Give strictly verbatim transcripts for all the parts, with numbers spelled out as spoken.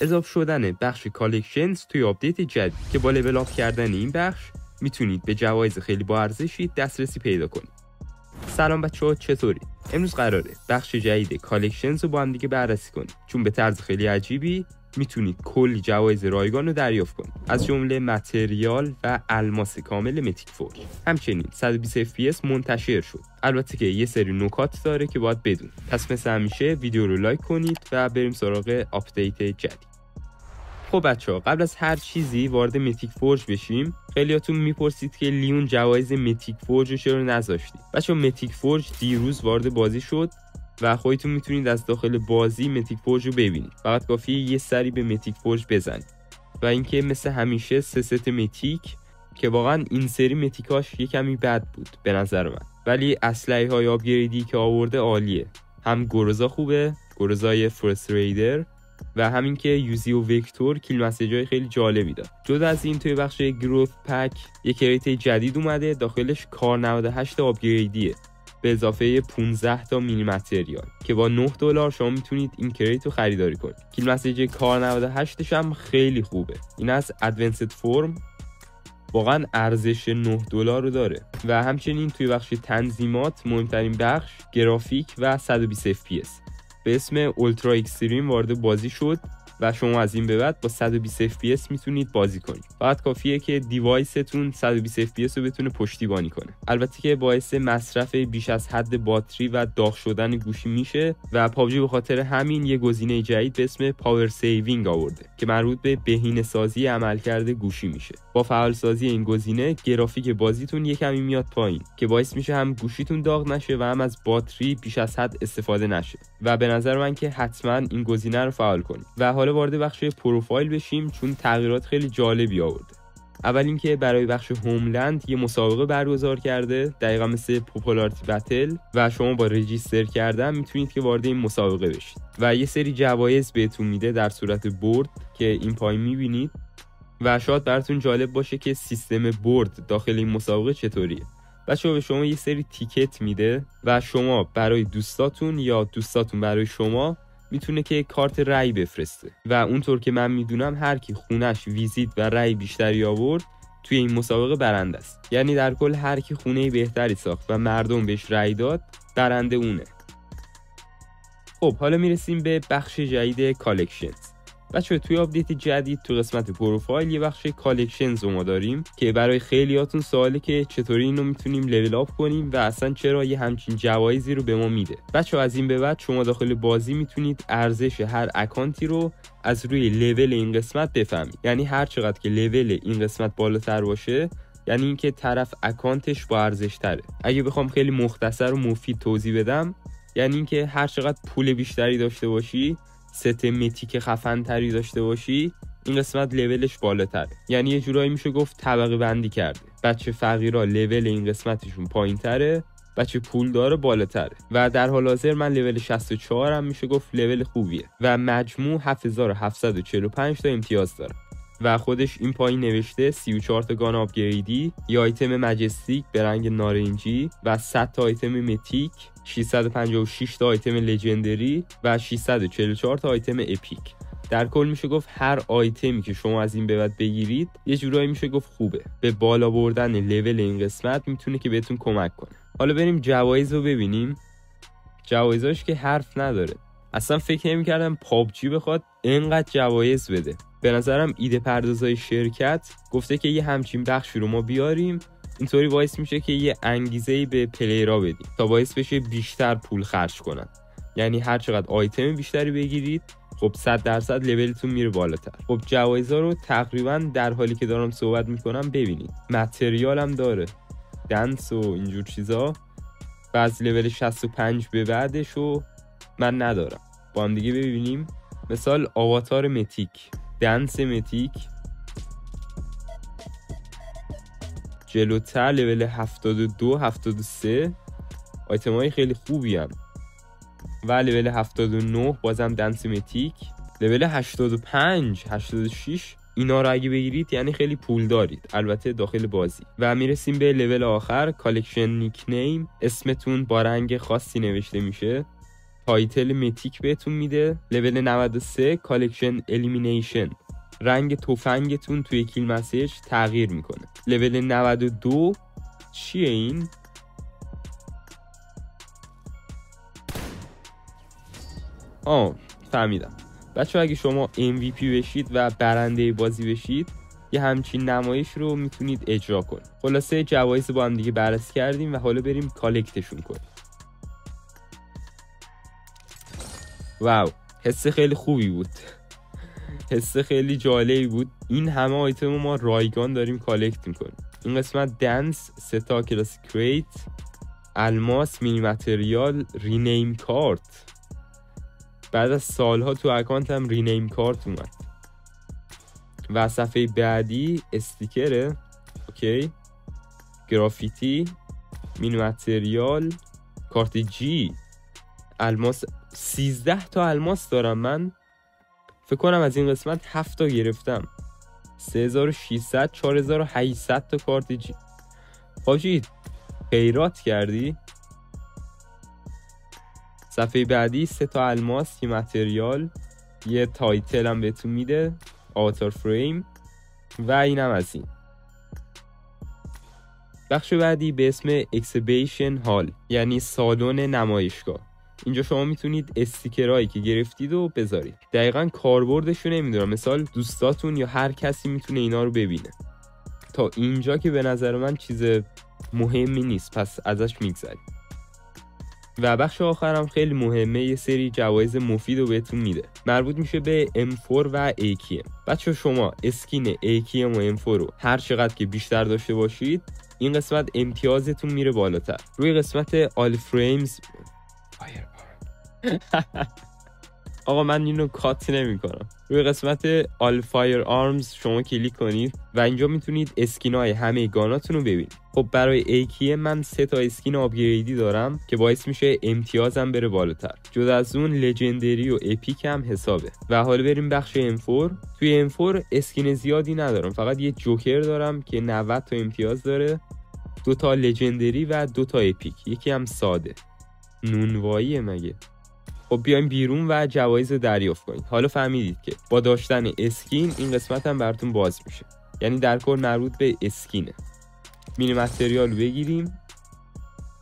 اضافه شدن بخش کالکشنز توی آپدیت جدید که با لول آپ کردن این بخش میتونید به جوایز خیلی با ارزشی دسترسی پیدا کنید. سلام بچه‌ها، چطوری؟ امروز قراره بخش جدید کالکشنز رو با هم دیگه بررسی کنیم، چون به طرز خیلی عجیبی میتونید کلی جوایز رایگان رو دریافت کنید، از جمله متریال و الماس کامل متیک فورج. همچنین صد و بیست اف پی اس منتشر شد. البته که یه سری نکات داره که باید بدون. پس مثل همیشه ویدیو رو لایک کنید و بریم سراغ آپدیت جدید. خب بچه‌ها، قبل از هر چیزی وارد متیک فورج بشیم، خیلیاتون میپرسید که لیون جوایز متیک فورج رو چرا نذاشتید؟ بچه‌ها، متیک فورج دیروز وارد بازی شد و خودتون میتونید از داخل بازی متیک فورج رو ببینید. فقط کافیه یه سری به متیک فورج بزنید. و اینکه مثل همیشه سه ست متیک که واقعا این سری متیکاش یه کمی بد بود به نظر من، ولی اسلحه های آپگریدی که آورده عالیه. هم گورزا خوبه، گورزای فرست ریدر، و همین که یوزی و وکتور کیل مسیجای خیلی جالبی داد. جدا از این توی بخش گروث پک یک کریت جدید اومده، داخلش کار نود و هشت آپگریدیه به اضافه پانزده تا مینی متریال که با نه دلار شما میتونید این کریت رو خریداری کنید. کیل مسیج کار نود و هشتش هم خیلی خوبه. این از ادوانسد فرم واقعا ارزش نه دلار رو داره. و همچنین توی بخش تنظیمات مهمترین بخش گرافیک و صد و بیست اف پی اس به اسم Ultra X3 وارد بازی شد و شما از این به بعد با صد و بیست اف پی اس میتونید بازی کنید. فقط کافیه که دیوایستون صد و بیست اف پی اس رو بتونه پشتیبانی کنه. البته که باعث مصرف بیش از حد باتری و داغ شدن گوشی میشه و پابجی به خاطر همین یه گزینه جدید به اسم پاور سیوینگ آورده که مربوط به بهینه‌سازی عملکرد گوشی میشه. با فعالسازی این گزینه گرافیک بازیتون یه کمی میاد پایین که باعث میشه هم گوشیتون داغ نشه و هم از باتری بیش از حد استفاده نشه. و به نظر من که حتما این گزینه رو فعال کنید. و حالا وارد بخش پروفایل بشیم، چون تغییرات خیلی جالبی آورده. اول اینکه برای بخش هوملند یه مسابقه برگزار کرده، دقیقا مثل پاپولاریتی بتل، و شما با رجیستر کردن میتونید که وارد این مسابقه بشید و یه سری جوایز بهتون میده در صورت برد که این پایین میبینید. و شاید براتون جالب باشه که سیستم برد داخل این مسابقه چطوریه. بچه‌ها، به شما یه سری تیکت میده و شما برای دوستاتون یا دوستاتون برای شما میتونه که کارت رای بفرسته و اونطور که من میدونم هر کی خونش ویزیت و رای بیشتری آورد توی این مسابقه برنده است. یعنی در کل هر کی خونه بهتری ساخت و مردم بهش رای داد برنده اونه. خب حالا میرسیم به بخش جدید کالکشنز. بچه‌ها، توی آپدیت جدید تو قسمت پروفایل یه بخش کالکشنز رو ما داریم که برای خیلیاتون سواله که چطوری اینو میتونیم لول آپ کنیم و اصلا چرا یه همچین جوایزی رو به ما میده. بچه‌ها، از این به بعد شما داخل بازی میتونید ارزش هر اکانتی رو از روی لول این قسمت بفهمید. یعنی هر چقدر که لول این قسمت بالاتر باشه، یعنی اینکه طرف اکانتش با ارزش تره. اگه بخوام خیلی مختصر و مفید توضیح بدم، یعنی اینکه هر چقدر پول بیشتری داشته باشی، ست متیک خفن تری داشته باشی، این قسمت لولش بالاتر. یعنی یه جورایی میشه گفت طبقه بندی کرده. بچه فقیرا لول این قسمتشون پایین تره، بچه پول داره بالاتر. و در حال حاضر من لول شصت و چهار هم میشه گفت لول خوبیه و مجموع هفت هزار و هفتصد و چهل و پنج تا امتیاز داره. و خودش این پایین نوشته سی و چهار تا گان آپگریدی یا آیتم مجستیک به رنگ نارنجی و صد تا آیتم متیک، ششصد و پنجاه و شش تا آیتم لژندری و ششصد و چهل و چهار تا آیتم اپیک. در کل میشه گفت هر آیتمی که شما از این به بعد بگیرید یه جورایی میشه گفت خوبه. به بالا بردن لول این قسمت میتونه که بهتون کمک کنه. حالا بریم جوایز رو ببینیم. جوایزاش که حرف نداره. اصلا فکر نمی‌کردم پابجی بخواد اینقدر جوایز بده. به نظرم ایده پردازای شرکت گفته که یه همچین بخشی رو ما بیاریم، اینطوری باعث میشه که یه انگیزه‌ای به پلیرها بدیم تا باعث بشه بیشتر پول خرج کنن. یعنی هر چقدر آیتم بیشتری بگیرید، خب صد درصد لولتون میره بالاتر. خب جوایزا رو تقریبا در حالی که دارم صحبت میکنم ببینید. متریال هم داره، دنس و اینجور چیزا. و از لول شصت و پنج به بعدشو من ندارم. با هم دیگه ببینیم. مثال آواتار متیک، دنس متیک، جلوتر لول هفتاد و دو هفتاد و سه آیتم های خیلی خوبی هم. و لول هفتاد و نه بازم دنس متیک، لول هشتاد و پنج هشتاد و شش اینا رو اگه بگیرید یعنی خیلی پول دارید، البته داخل بازی. و میرسیم به لول آخر، کالکشن نیک نیم. اسمتون با رنگ خاصی نوشته میشه تایتل متیک بهتون میده، لول نود و سه کالکشن الیمینیشن، رنگ تفنگتون توی کیل مسیج تغییر میکنه. لول نود و دو چیه این؟ آه فهمیدم بچه، اگه شما ام وی پی بشید و برنده بازی بشید یه همچین نمایش رو میتونید اجرا کنید. خلاصه جوایز با هم دیگه بررسی کردیم و حالا بریم کالکتشون کنیم. واو حس خیلی خوبی بود، حس خیلی جالبی بود. این همه آیتم ما رایگان داریم کالکت میکنیم. این قسمت دنس، ستا کلاس کریت، الماس، مینی متریال، رینیم کارت. بعد از سالها تو اکانتم رینیم کارت اومد. و صفحه بعدی استیکره، اوکی، گرافیتی، مینی متریال، کارت جی، الماس. سیزده تا الماس دارم من، فکر کنم از این قسمت هفت تا گرفتم. سه هزار و ششصد، چهار هزار و هشتصد تا کارت جی. حاجی غیرات کردی. صفحه بعدی سه تا الماس، یه متریال، یه تایتل هم بهتون میده، آواتار فریم و اینم از این. بخش بعدی به اسم اکسیبیشن هال، یعنی سالن نمایشگاه. اینجا شما میتونید استیکرهایی که گرفتید رو بذارید. دقیقاً کاربردش رو نمیدونم، مثلا دوستاتون یا هر کسی میتونه اینا رو ببینه. تا اینجا که به نظر من چیز مهمی نیست، پس ازش میگذریم. و بخش آخرم خیلی مهمه، یه سری جوایز مفید رو بهتون میده، مربوط میشه به ام فور و ای کی ام. بچه شما اسکین ای کی ام و ام فور رو هر چقدر که بیشتر داشته باشید این قسمت امتیازتون میره بالاتر. روی قسمت آل فریمز آقا من اینو کات نمی کنم. روی قسمت آل فایر آرمز شما کلیک کنید و اینجا میتونید اسکین های همه گاناتون رو ببینید. خب برای ای کی ام من سه تا اسکین آپگریدی دارم که باعث میشه امتیازم بره بالاتر. جدا از اون لژندری و اپیک هم حسابه. و حالا بریم بخش ام فور. توی ام فور اسکین زیادی ندارم، فقط یه جوکر دارم که نود تا امتیاز داره، دو تا لژندری و دو تا اپیک، یکی هم ساده. نونواییه مگه؟ خب بیایم بیرون و جوایز رو دریافت کنید. حالا فهمیدید که با داشتن اسکین این قسمت هم براتون باز میشه، یعنی در کل مربوط به اسکینه. مینی متریال رو بگیریم.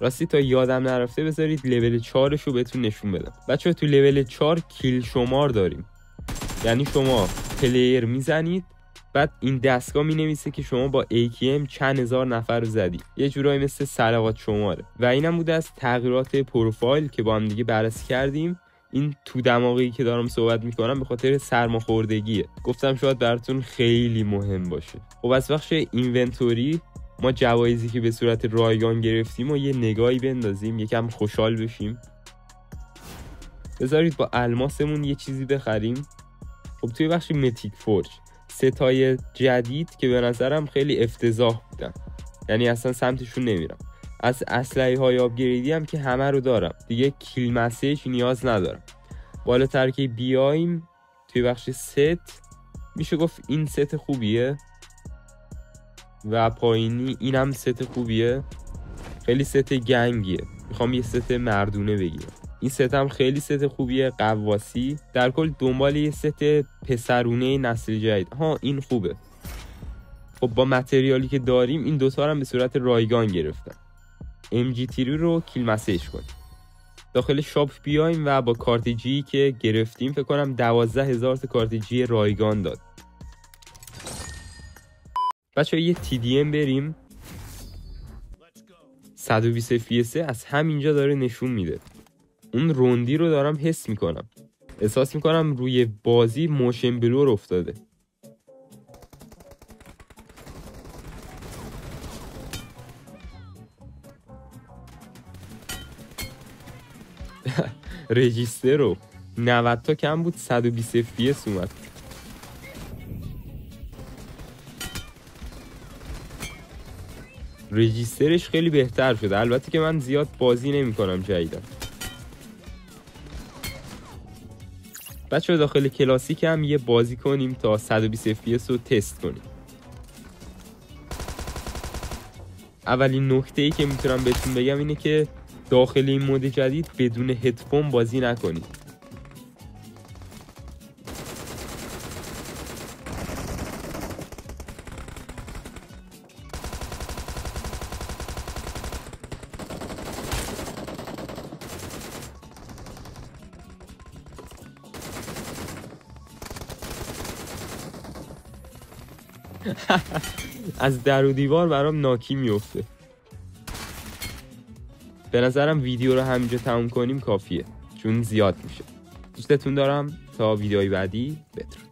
راستی تا یادم نرفته بذارید لول چهارش رو بهتون نشون بدم. بچه تو لول چهار کیل شمار داریم، یعنی شما پلیر میزنید بعد این دستگاه می نویسه که شما با ای کی ام چند هزار نفر رو زدی، یه جورایی مثل صلوات شماره. و اینم بود از تغییرات پروفایل که با هم دیگه بررسی کردیم. این تو دماغی که دارم صحبت میکنم به خاطر سرماخوردگیه، گفتم شاید براتون خیلی مهم باشه. خب از بخش اینونتوری ما جوایزی که به صورت رایگان گرفتیم و یه نگاهی بندازیم، یکم خوشحال بشیم. بذارید با الماسمون یه چیزی بخریم. خب توی بخش متیک فورج ستای جدید که به نظرم خیلی افتضاح بودن، یعنی اصلا سمتشون نمیرم. از اسلحه های آپگریدی هم که همه رو دارم دیگه، کیل مسیج نیاز ندارم. بالاتر که بیایم توی بخش ست میشه گفت این ست خوبیه و پایینی اینم ست خوبیه. خیلی ست گنگیه، میخوام یه ست مردونه بگیرم. این ست هم خیلی ست خوبیه، قواسی. در کل دنبال یه ست پسرونه نسل جدید. ها این خوبه. خب با متریالی که داریم این دوتا هم به صورت رایگان گرفتم. ام جی تری رو کیل مسیج کنیم. داخل شاپ بیایم و با کارت جی که گرفتیم فکر کنم دوازده هزار تا کارت جی رایگان داد. بچه یه تی دی ام بریم. صد و بیست اف پی اس از همینجا داره نشون میده. اون روندی رو دارم حس میکنم، احساس میکنم روی بازی موشن بلور افتاده. رجیستر رو نود تا کم بود، صد و بیست اف پی اس اومد. رجیسترش خیلی بهتر شده، البته که من زیاد بازی نمی کنم جدیدن. بچه داخل کلاسیک هم یه بازی کنیم تا صد و بیست اف پی اس رو تست کنیم. اولین نکته ای که میتونم بهتون بگم اینه که داخل این مود جدید بدون هدفون بازی نکنید. از در و دیوار برام ناکی میفته. به نظرم ویدیو رو همینجا تموم کنیم کافیه، چون زیاد میشه. دوستتون دارم، تا ویدیوهای بعدی بهتر.